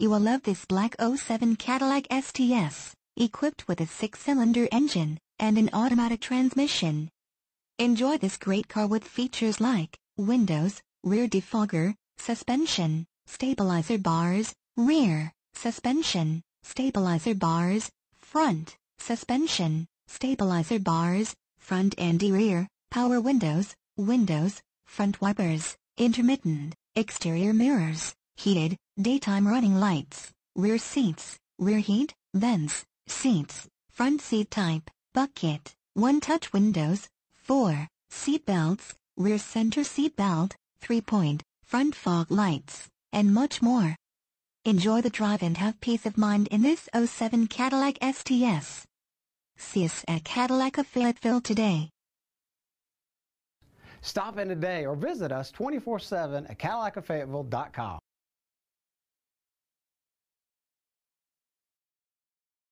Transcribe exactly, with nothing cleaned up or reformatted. You will love this black oh seven Cadillac S T S, equipped with a six-cylinder engine and an automatic transmission. Enjoy this great car with features like windows, rear defogger, suspension, stabilizer bars, rear, suspension, stabilizer bars, front, suspension, stabilizer bars, front and rear, power windows, windows, front wipers, intermittent, exterior mirrors, heated, daytime running lights, rear seats, rear heat, vents, seats, front seat type, bucket, one-touch windows, four, seat belts, rear center seat belt, three-point, front fog lights, and much more. Enjoy the drive and have peace of mind in this oh seven Cadillac S T S. See us at Cadillac of Fayetteville today. Stop in today or visit us twenty-four seven at Cadillac of Fayetteville dot com.